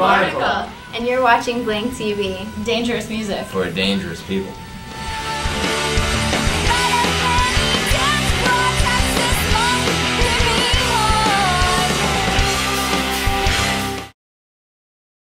Barnicle, and you're watching BlankTV. Dangerous music for dangerous people.